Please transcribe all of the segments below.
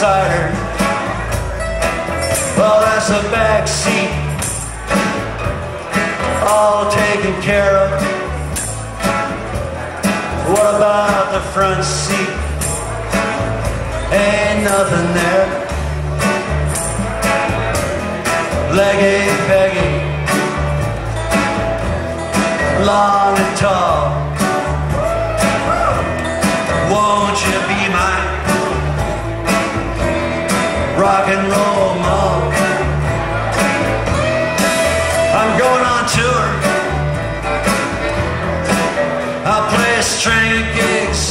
cider. Well, that's the back seat, all taken care of. What about the front seat? Ain't nothing there. Leggy, baggy, long and tall. Won't you be my rock and roll mom? I'm going on tour. I'll play a string of gigs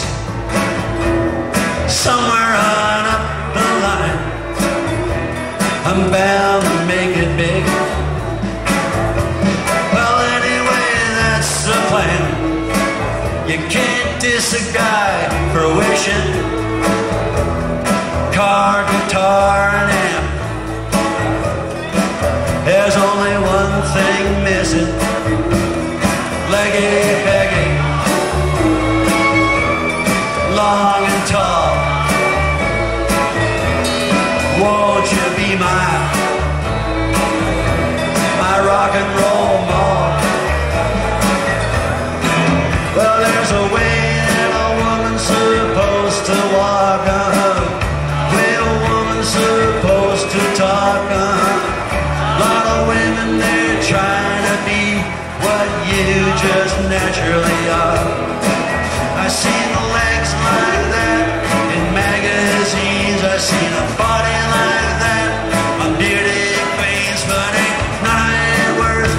somewhere on up the line. I'm bound to make it big. Well, anyway, that's the plan. You can't diss a guy for wishing. Car, guitar, and amp. There's only one thing missing. Leggy, baggy, long and tall. Won't you be my rock and roll mom? Well, there's a way that a woman's supposed to walk on, way a woman's supposed to talk on. A lot of women, they're trying to be what you just naturally are. I've seen the legs like that in magazines. I've seen a body like that on beauty queens, but ain't none of it worth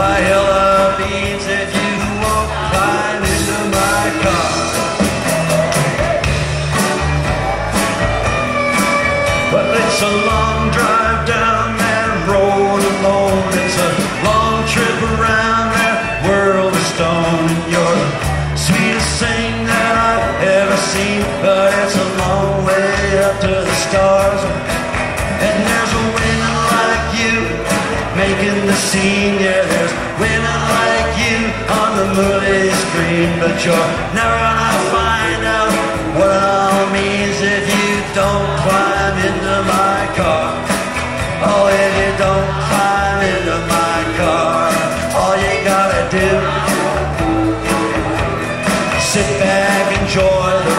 a hill of beans if you won't climb into my car. But it's a long drive down that road alone. It's a long trip around that world of stone. And you're the sweetest thing that I've ever seen, but it's a long way up to the stars. And there's a women like you making the scene. Yeah, there's women like you on the movie screen, but you're never gonna find out what it all means if you don't climb into my car. Oh, if you don't climb into my car, all you gotta do, sit back, enjoy the